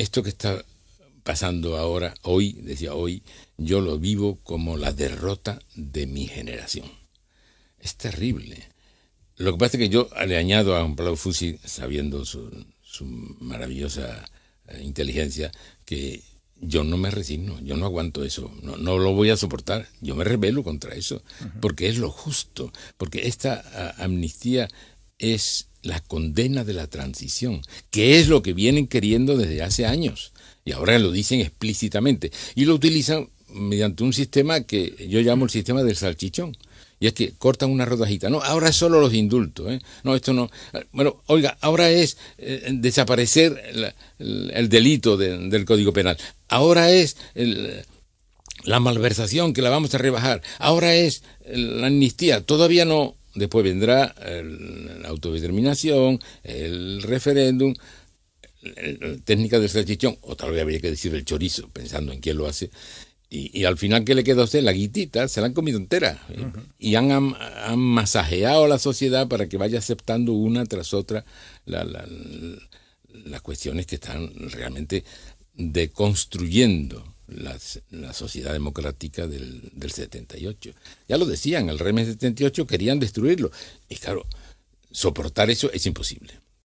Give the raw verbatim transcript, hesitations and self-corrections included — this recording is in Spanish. esto que está pasando ahora, hoy, decía hoy, yo lo vivo como la derrota de mi generación. Es terrible. Lo que pasa es que yo le añado a Juan Pablo Fusi, sabiendo su, su maravillosa inteligencia, que yo no me resigno, yo no aguanto eso, no, no lo voy a soportar, yo me rebelo contra eso, uh-huh. porque es lo justo, porque esta a, amnistía es la condena de la transición, que es lo que vienen queriendo desde hace años, y ahora lo dicen explícitamente, y lo utilizan mediante un sistema que yo llamo el sistema del salchichón, y es que cortan una rodajita. No, ahora es solo los indultos, ¿eh? No, esto no. Bueno, oiga, ahora es eh, desaparecer el, el, el delito de, del Código Penal. Ahora es el, la malversación, que la vamos a rebajar. Ahora es el, la amnistía. Todavía no. Después vendrá el, la autodeterminación, el referéndum, la técnica del salchichón, o tal vez habría que decir el chorizo, pensando en quién lo hace. Y, y al final, ¿qué le queda a usted? La guitita, se la han comido entera. Uh-huh. Y han, han masajeado a la sociedad para que vaya aceptando una tras otra la, la, la, las cuestiones que están realmente deconstruyendo las, la sociedad democrática del, del setenta y ocho. Ya lo decían, el régimen setenta y ocho querían destruirlo. Y claro, soportar eso es imposible.